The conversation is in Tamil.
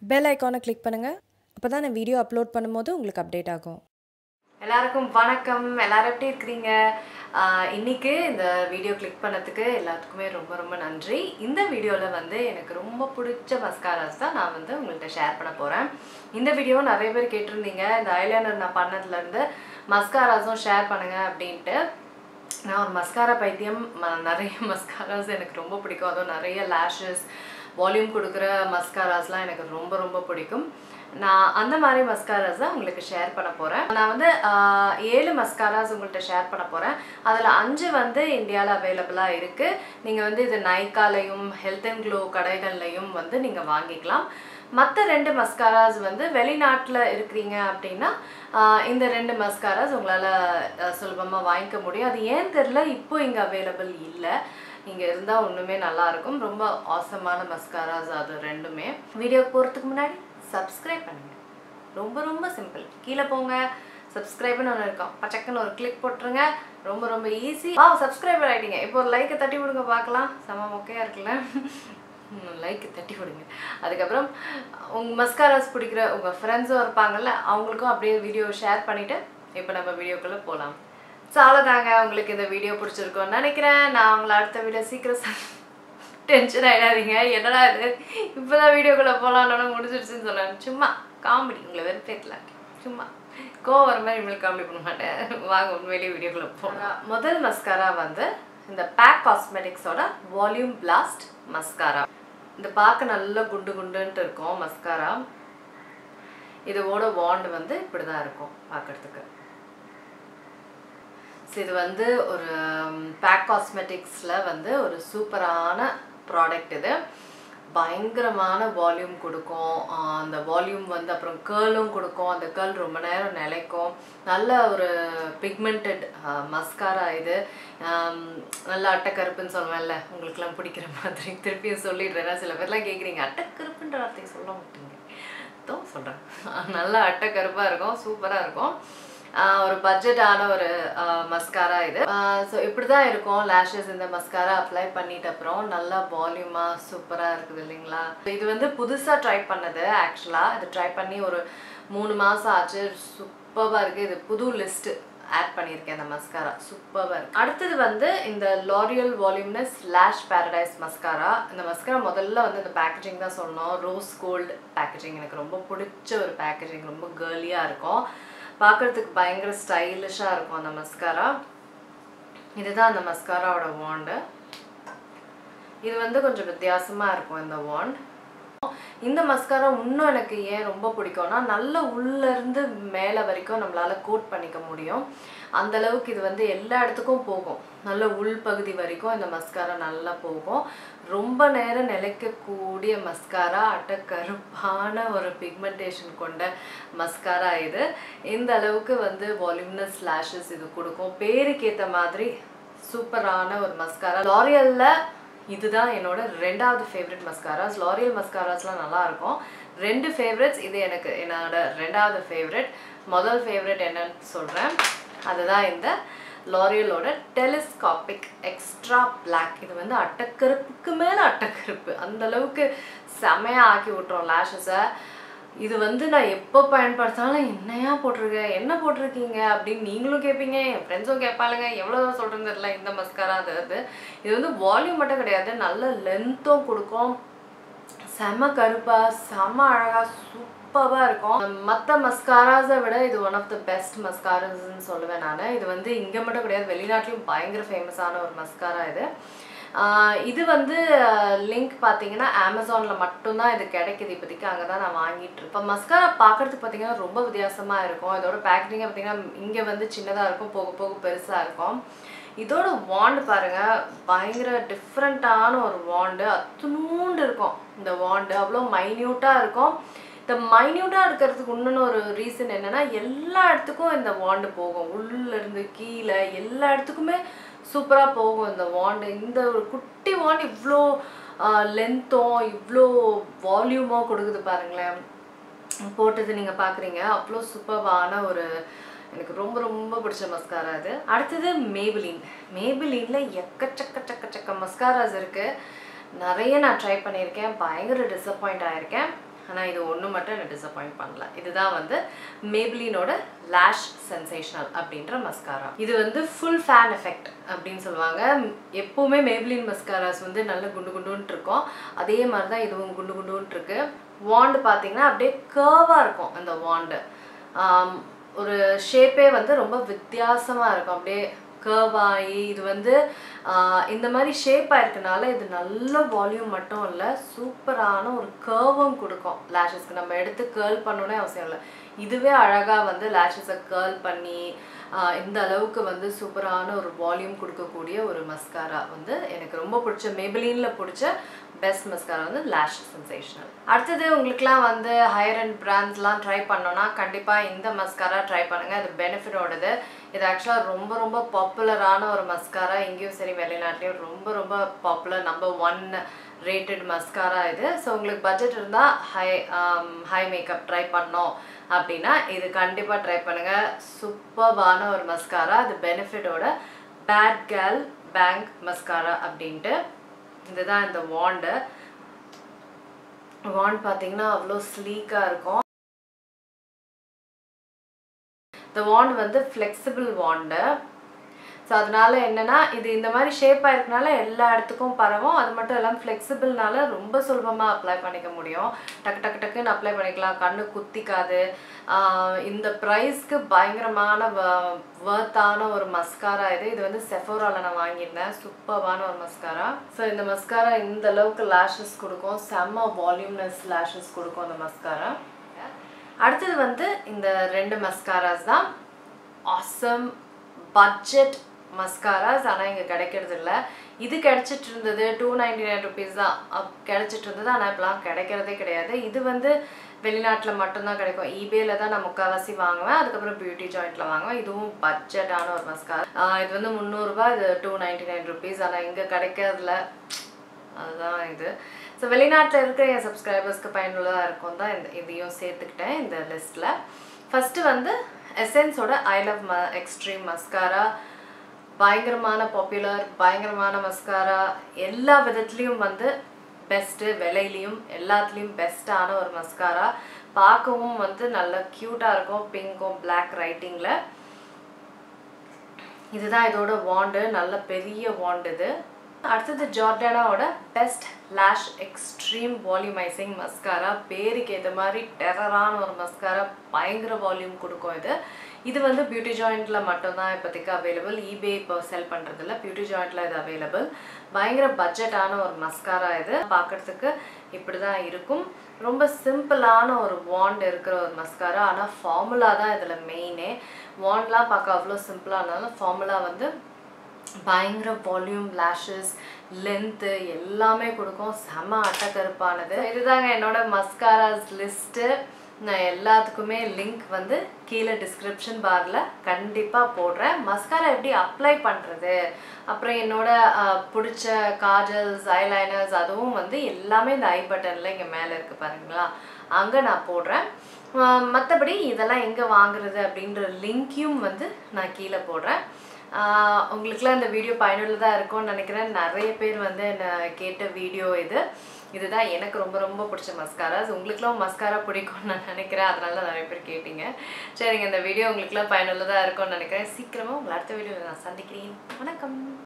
bell icon na click pannunga appo na video upload பண்ணும்போது உங்களுக்கு அப்டேட் ஆகும் எல்லாருக்கும் வணக்கம் எல்லாரும் எப்படி இருக்கீங்க இன்னைக்கு இந்த வீடியோ கிளிக் பண்ணதுக்கு எல்லாத்துக்குமே ரொம்ப ரொம்ப நன்றி இந்த வீடியோல வந்து எனக்கு ரொம்ப பிடிச்ச மஸ்காராஸ் தான் நான் வந்து உங்கள்ட்ட ஷேர் பண்ண போறேன் இந்த வீடியோ நிறைய பேர் கேட்டிருந்தீங்க இந்த ஐலைனர் நான் பண்ணதுல இருந்து மஸ்காராஸும் ஷேர் பண்ணுங்க அப்படிட்டு நான் ஒரு மஸ்காரா பைத்தியம் நிறைய மஸ்காராஸ் எனக்கு ரொம்ப பிடிக்கும் அது நிறைய lashes volume கொடுக்கிற மஸ்காராஸ்லாம் எனக்கு ரொம்ப ரொம்ப பிடிக்கும் நான் அந்த மாதிரி மஸ்காராஸ் உங்களுக்கு ஷேர் பண்ண போறேன் நான் வந்து 7 மஸ்காராஸ் உங்களுக்கு ஷேர் பண்ண போறேன் அதுல 5 வந்து இந்தியால அவேலபிளா இருக்கு நீங்க வந்து இது நைக்காலயும் ஹெல்த் அண்ட் க்ளோ கடைகள்லயும் வந்து நீங்க வாங்கிக்கலாம் மத்த ரெண்டு மஸ்காராஸ் வந்து வெளிநாட்டுல இருக்கீங்க அப்படினா இந்த ரெண்டு மஸ்காராஸ் உங்களால சுலபமா வாங்க முடியும் அது ஏன் தெரியல இப்போ இங்க அவேலபிள் இல்ல இங்க இருந்தா ஒண்ணுமே நல்லா இருக்கும் ரொம்ப ஆசமான மஸ்காராஸ் அது ரெண்டுமே வீடியோ போறதுக்கு முன்னாடி subscribe பண்ணுங்க ரொம்ப ரொம்ப சிம்பிள் கீழ போங்க subscribe ன்னு இருக்கும் பச்சக்கன ஒரு click போட்டுருங்க ரொம்ப ரொம்ப ஈஸி வா subscriber ஆயிடுங்க இப்போ ஒரு லைக் தட்டி விடுங்க பார்க்கலாம் சம ஓகேயா இருக்குல லைக் தட்டி விடுங்க அதுக்கு அப்புறம் உங்க மஸ்காராஸ் பிடிக்கிற உங்க फ्रेंड्स இருப்பாங்கல அவங்களுக்கும் அப்படியே வீடியோ ஷேர் பண்ணிட்டு இப்போ நம்ம வீடியோக்குள்ள போலாம் சாலதாங்க உங்களுக்கு இந்த வீடியோ பிடிச்சிருக்கும் நினைக்கிறேன் நான் உங்களை அடுத்த வீடியோ சீக்கிரம் Tension ஆயிடாதீங்க என்னடா இது இப்போதான் வீடியோக்குள்ள போலாம்னு முடிஞ்சிருச்சுன்னு சொன்னாங்க சும்மா காமெடி உங்களை வெறுப்பேத்தல சும்மா கோவம் வர மாதிரி உங்களுக்கு காமெடி பண்ண மாட்டேன் வாங்க உண்மையிலேயே வீடியோக்குள்ள போலாம் முதல் மஸ்காரா வந்து இந்த PAC Cosmeticsோட வால்யூம் பிளாஸ்ட் மஸ்காரா இந்த பாக்க நல்ல குண்டு குண்டுன்னு இருக்கும் மஸ்காரா இதோட வாண்ட் வந்து இப்படி தான் இருக்கும் பார்க்கிறதுக்கு இது வந்து ஒரு PAC Cosmeticsல வந்து ஒரு சூப்பரான ப்ராடக்ட் இது பயங்கரமான வால்யூம் கொடுக்கும் அந்த வால்யூம் வந்து அப்புறம் கர்லும் கொடுக்கும் அந்த கர்ல் ரொம்ப நேரம் நிலைக்கும் நல்ல ஒரு பிக்மெண்டட் மஸ்காரா இது நல்ல அட்டக்கருப்புன்னு சொல்வேன்ல உங்களுக்குலாம் பிடிக்கிற மாதிரி திருப்பியும் சொல்லிடுறேன் சில பேர்லாம் கேக்குறீங்க அட்டக்கருப்புன்ற வார்த்தையை சொல்ல மாட்டீங்க தான் சொல்றேன் நல்ல அட்டக்கருப்பா இருக்கும் சூப்பரா இருக்கும் ஒரு பட்ஜெட்டான ஒரு மஸ்காரா இது சோ இப்படி தான் இருக்கும் lashes இந்த மஸ்காரா அப்ளை பண்ணிட்ட அப்புறம் நல்ல வால்யூமா சூப்பரா இருக்குது இல்லீங்களா இது வந்து புதுசா ட்ரை பண்ணது एक्चुअली இது ட்ரை பண்ணி ஒரு 3 மாசம் ஆச்சு சூப்பரா இருக்கு இது புது லிஸ்ட் ஆட் பண்ணிருக்கேன் இந்த மஸ்காரா சூப்பரா இருக்கு அடுத்து வந்து இந்த L'Oréal Voluminous Lash Paradise mascara இந்த மஸ்காரா முதல்ல வந்து இந்த பேக்கேஜிங் தான் சொன்னோம் ரோஸ் கோல்ட் பேக்கேஜிங் எனக்கு ரொம்ப பிடிச்ச ஒரு பேக்கேஜிங் ரொம்ப கர்லியா இருக்கும் பார்க்கிறதுக்கு பயங்கர ஸ்டைலிஷா இருக்கும் அந்த மஸ்காரா இதுதான் அந்த மஸ்காராவோட வாண்ட் இது வந்து கொஞ்சம் வித்தியாசமா இருக்கும் இந்த வாண்ட் இந்த மஸ்காரா இன்னும் எனக்கு ஏன் ரொம்ப பிடிக்கும்னா நல்ல உள்ள இருந்து மேலே வரைக்கும் நம்மளால கோட் பண்ணிக்க முடியும் அந்த அளவுக்கு இது வந்து எல்லா இடத்துக்கும் போகும் நல்ல உள் பகுதி வரைக்கும் இந்த மஸ்காரா நல்லா போகும் ரொம்ப நேரம் நிலைக்க கூடிய மஸ்காரா அட்டக்கருப்பான ஒரு பிக்மெண்டேஷன் கொண்ட மஸ்காரா இது இந்த அளவுக்கு வந்து வால்யூமினஸ் lashes இது கொடுக்கும் பேருக்கு ஏத்த மாதிரி சூப்பரான ஒரு மஸ்காரா L'Oréalல இதுதான் என்னோட ரெண்டாவது ஃபேவரட் மஸ்காராஸ் L'Oréal மஸ்காராஸ்லாம் நல்லா இருக்கும் ரெண்டு ஃபேவரட்ஸ் இது எனக்கு என்னோட ரெண்டாவது ஃபேவரட் முதல் ஃபேவரட் என்னன்னு சொல்றேன் அதுதான் இந்த L'Oréalோட டெலிஸ்கோபிக் எக்ஸ்ட்ரா Black இது வந்து அட்டக்கருப்புக்கு மேல அட்டக்கருப்பு அந்த அளவுக்கு செமையா ஆக்கி விட்டுரும் லாஷஸை இது வந்து நான் எப்போ பயன்படுத்தாலும் என்னையா போட்டுருக்கேன் என்ன போட்டுருக்கீங்க அப்படின்னு நீங்களும் கேட்பீங்க என் ஃப்ரெண்ட்ஸும் கேட்பாளுங்க எவ்வளோதான் சொல்கிறேன்னு தெரியல இந்த மஸ்காரா அது இது வந்து வால்யூம் மட்டும் கிடையாது நல்ல லென்த்தும் கொடுக்கும் செம கருப்பா செம அழகா சூப்பராக இருக்கும் மற்ற மஸ்காராஸை விட இது ஒன் ஆஃப் த பெஸ்ட் மஸ்காராஸ்ன்னு சொல்லுவேன் நான் இது வந்து இங்கே மட்டும் கிடையாது வெளிநாட்டிலும் பயங்கர ஃபேமஸான ஒரு மஸ்காரா இது இது வந்து லிங்க் பாத்தீங்கன்னா Amazonல மட்டும் தான் இது கிடைக்குது இப்போதைக்கு அங்க தான் நான் வாங்கிட்டு இருக்கேன் மஸ்காரா பார்க்கிறதுக்கு பாத்தீங்கன்னா ரொம்ப வித்தியாசமா இருக்கும் இதோட பேக்கேஜிங் பாத்தீங்கன்னா இங்க வந்து சின்னதா இருக்கும் போக போக பெருசா இருக்கும் இதோட வாண்ட் பாருங்க பயங்கர டிஃபரண்டான ஒரு வாண்ட் அத்துணூண்டு இருக்கும் இந்த வாண்ட் அவ்வளோ மைன்யூட்டா இருக்கும் இந்த மைன்யூட்டா இருக்கிறதுக்கு இன்னொரு ஒரு ரீசன் என்னன்னா எல்லா இடத்துக்கும் இந்த வாண்ட் போகும் உள்ள இருந்து கீழே எல்லா இடத்துக்குமே சூப்பரா போகும் இந்த வாண்ட் இந்த ஒரு குட்டி வாண்ட் இவ்ளோ லென்த்தோ இவ்ளோ வால்யூமோ கொடுக்குது பாருங்களேன் போட்டது நீங்க பாக்குறீங்க அவ்ளோ சூப்பரான ஒரு எனக்கு ரொம்ப ரொம்ப பிடிச்ச மஸ்காரா இது அடுத்து Maybelline Maybellineல எக்கச்சக்க மஸ்காராஸ் இருக்கு நிறைய நான் ட்ரை பண்ணியிருக்கேன் பயங்கர டிசப்பாயிண்ட் ஆயிருக்கேன் ஆனால் இது ஒன்று மட்டும் எனக்கு டிசப்பாயிண்ட் பண்ணல. இதுதான் வந்து மேப்லினோட லேஷ் சென்சேஷனல் அப்படின்ற மஸ்காரா. இது வந்து ஃபுல் ஃபேன் எஃபெக்ட் அப்படின்னு சொல்லுவாங்க. எப்போவுமே மேப்லின் மஸ்காராஸ் வந்து நல்ல குண்டு குண்டுன்னு இருக்கும், அதே மாதிரி தான் இதுவும் குண்டு குண்டுன்னு இருக்கு. வாண்டு பார்த்தீங்கன்னா அப்படியே கர்வாக இருக்கும். அந்த வாண்டு ஒரு ஷேப்பே வந்து ரொம்ப வித்தியாசமாக இருக்கும், அப்படியே கர்வாகி. இது வந்து இந்த மாதிரி ஷேப்பாக இருக்கனால இது நல்ல வால்யூம் மட்டும் இல்லை, சூப்பரான ஒரு கர்வும் கொடுக்கும். லேஷஸ்க்கு நம்ம எடுத்து கேர்ள் பண்ணணும்னே அவசியம் இல்லை, இதுவே அழகாக வந்து லேஷஸை கேர்ள் பண்ணி இந்த அளவுக்கு வந்து சூப்பரான ஒரு வால்யூம் கொடுக்கக்கூடிய ஒரு மஸ்காரா வந்து எனக்கு ரொம்ப பிடிச்ச மேபலினில் பிடிச்ச பெஸ்ட் மஸ்காரா வந்து லேஷ் சென்சேஷனல். அடுத்தது உங்களுக்குலாம் வந்து ஹையர் அண்ட் பிராண்ட்ஸ்லாம் ட்ரை பண்ணோன்னா கண்டிப்பாக இந்த மஸ்காரா ட்ரை பண்ணுங்கள். அது பெனிஃபிட்டோடது. இது ஆக்சுவலாக ரொம்ப ரொம்ப பாப்புலரான ஒரு மஸ்காரா. இங்கேயும் சரி வெளிநாட்டிலையும் ரொம்ப ரொம்ப பாப்புலர், நம்பர் 1 ரேட்டட் மஸ்காரா இது. ஸோ உங்களுக்கு பட்ஜெட் இருந்தால் ஹை மேக்கப் ட்ரை பண்ணோம் அப்படின்னா இது கண்டிப்பாக ட்ரை பண்ணுங்கள். சூப்பர்வான ஒரு மஸ்காரா. அது பெனிஃபிட்டோட பேட் கேர்ள் பேங்க் மஸ்காரா அப்படின்ட்டு. இதுதான் இந்த வாண்டு. வாண்ட் பார்த்தீங்கன்னா அவ்வளோ ஸ்லீக்காக இருக்கும். இந்த வாண்ட் வந்து ஃப்ளெக்சிபிள் வாண்டு. ஸோ அதனால என்னன்னா இது இந்த மாதிரி ஷேப்பாக இருக்கனால எல்லா இடத்துக்கும் பரவும். அது மட்டும் இல்லாமல் ஃப்ளெக்சிபிள்னால ரொம்ப சுலபமாக அப்ளை பண்ணிக்க முடியும். டக்கு டக்கு டக்குன்னு அப்ளை பண்ணிக்கலாம், கண்ணு குத்திக்காது. இந்த ப்ரைஸ்க்கு பயங்கரமான வர்த்தான ஒரு மஸ்காரா இது. இது வந்து செஃபோராவில் நான் வாங்கியிருந்தேன். சூப்பர்வான ஒரு மஸ்காரா. ஸோ இந்த மஸ்காரா இந்த அளவுக்கு லேஷஸ் கொடுக்கும், செம்ம வால்யூம்னஸ் லேஷஸ் கொடுக்கும் அந்த மஸ்காரா. அடுத்தது வந்து இந்த 2 மஸ்காராஸ் தான் ஆசம் பட்ஜெட் மஸ்காராஸ். ஆனால் இங்கே கிடைக்கிறது இல்லை. இது கிடச்சிட்டு இருந்தது 299 தான் கிடச்சிட்டு இருந்தது. ஆனால் இப்போலாம் கிடைக்கிறதே கிடையாது. இது வந்து வெளிநாட்டில் மட்டும்தான் கிடைக்கும். eBayல தான் நான் முக்கால்வாசி வாங்குவேன், அதுக்கப்புறம் பியூட்டி ஜாயிண்டில் வாங்குவேன். இதுவும் பட்ஜெட்டான ஒரு மஸ்காரா. இது வந்து 300 ரூபா, இது 299 ருபீஸ். ஆனால் இங்கே கிடைக்கிறதுல அதுதான் இது. ஸோ வெளிநாட்டில் இருக்கிற என் சப்ஸ்கிரைபர்ஸ்க்கு பயனுள்ளதாக இருக்கும் தான் இந்த இதையும் சேர்த்துக்கிட்டேன் இந்த லிஸ்ட்டில். ஃபஸ்ட்டு வந்து எசன்ஸோட ஐ லவ் எக்ஸ்ட்ரீம் மஸ்காரா. பயங்கரமான பாப்புலர், பயங்கரமான மஸ்காரா. எல்லா விதத்துலேயும் வந்து பெஸ்ட்டு, விலையிலையும் எல்லாத்துலேயும் பெஸ்ட்டான ஒரு மஸ்காரா. பார்க்கவும் வந்து நல்லா க்யூட்டாக இருக்கும், பிங்க்கும் பிளாக் ரைட்டிங்கில். இதுதான் இதோட வாண்டு, நல்ல பெரிய வாண்டு இது. அடுத்தது ஜார்டானாவோட best lash extreme volumizing mascara. பேருக்கு ஏற்ற மாதிரி டெரரான ஒரு மஸ்காரா, பயங்கர வால்யூம் கொடுக்கும் இது. இது வந்து பியூட்டி ஜாயிண்டில் மட்டும்தான் இப்போதைக்கு அவைலபிள். eBay இப்போ செல் பண்ணுறதில்ல, பியூட்டி ஜாயிண்டில் இது அவைலபிள். பயங்கர பட்ஜெட்டான ஒரு மஸ்காரா இது. பார்க்குறதுக்கு இப்படி தான் இருக்கும். ரொம்ப சிம்பிளான ஒரு வாண்ட் இருக்கிற ஒரு மஸ்காரா. ஆனால் ஃபார்முலா தான் இதில் மெயினே. வாண்ட்லாம் பார்க்க அவ்வளோ சிம்பிளாக இருந்தாலும் ஃபார்முலா வந்து பயங்கர வால்யூம், லேஷஸ், லென்த்து எல்லாமே கொடுக்கும். செம அட்டக்கருப்பானது. இதுதாங்க என்னோட மஸ்காராஸ் லிஸ்ட்டு. நான் எல்லாத்துக்குமே லிங்க் வந்து கீழே டிஸ்கிரிப்ஷன் பாரில் கண்டிப்பாக போடுறேன். மஸ்காரா எப்படி அப்ளை பண்ணுறது, அப்புறம் என்னோட பிடிச்ச காஜல்ஸ், ஐலைனர்ஸ், அதுவும் வந்து எல்லாமே இந்த ஐ பட்டனில் இங்கே மேலே இருக்குது பாருங்களா, அங்கே நான் போடுறேன். மற்றபடி இதெல்லாம் எங்கே வாங்குறது அப்படின்ற லிங்க்கையும் வந்து நான் கீழே போடுறேன். உங்களுக்குலாம் இந்த வீடியோ பயனுள்ளதாக இருக்கும்னு நினைக்கிறேன். நிறைய பேர் வந்து என்னை கேட்ட வீடியோ இது. இதுதான் எனக்கு ரொம்ப ரொம்ப பிடிச்ச மஸ்காரா. உங்களுக்குலாம் மஸ்காரா பிடிக்கும்னு நான் நினைக்கிறேன், அதனால நிறைய பேர் கேட்டீங்க. சரிங்க, இந்த வீடியோ உங்களுக்குலாம் பயனுள்ளதாக இருக்கும்னு நினைக்கிறேன். சீக்கிரமாக உங்களை அடுத்த வீடியோவில் நான் சந்திக்கிறேன். வணக்கம்.